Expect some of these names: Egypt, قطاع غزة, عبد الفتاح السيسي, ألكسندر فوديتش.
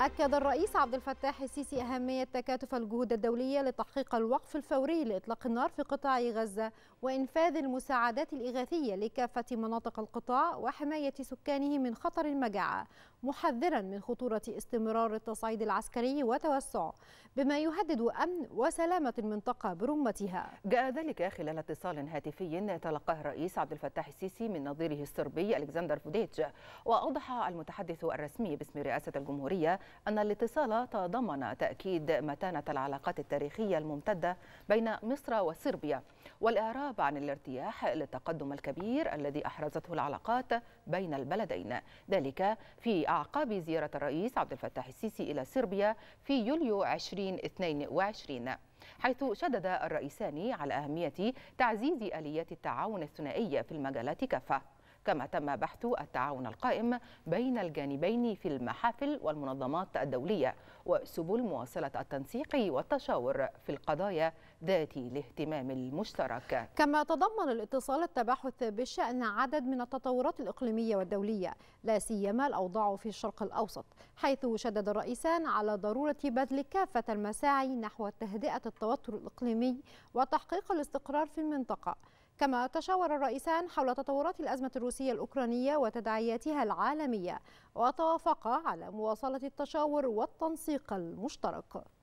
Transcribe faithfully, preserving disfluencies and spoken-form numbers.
أكد الرئيس عبد الفتاح السيسي أهمية تكاتف الجهود الدولية لتحقيق الوقف الفوري لإطلاق النار في قطاع غزة وإنفاذ المساعدات الإغاثية لكافة مناطق القطاع وحماية سكانه من خطر المجاعة، محذرا من خطورة استمرار التصعيد العسكري وتوسعه بما يهدد أمن وسلامة المنطقة برمتها. جاء ذلك خلال اتصال هاتفي تلقاه الرئيس عبد الفتاح السيسي من نظيره الصربي ألكسندر فوديتش. وأوضح المتحدث الرسمي باسم رئاسة الجمهورية أن الاتصال تضمن تأكيد متانة العلاقات التاريخية الممتدة بين مصر وصربيا والإعراب عن الارتياح للتقدم الكبير الذي أحرزته العلاقات بين البلدين، ذلك في أعقاب زيارة الرئيس عبد الفتاح السيسي إلى صربيا في يوليو ألفين واثنين وعشرين، حيث شدد الرئيسان على أهمية تعزيز آليات التعاون الثنائية في المجالات كافة، كما تم بحث التعاون القائم بين الجانبين في المحافل والمنظمات الدولية وسبل مواصلة التنسيق والتشاور في القضايا ذات الاهتمام المشترك. كما تضمن الاتصال التباحث بشأن عدد من التطورات الإقليمية والدولية، لا سيما الأوضاع في الشرق الأوسط، حيث شدد الرئيسان على ضرورة بذل كافة المساعي نحو تهدئة التوتر الإقليمي وتحقيق الاستقرار في المنطقة. كما تشاور الرئيسان حول تطورات الأزمة الروسية الأوكرانية وتداعياتها العالمية، وتوافقا على مواصلة التشاور والتنسيق المشترك.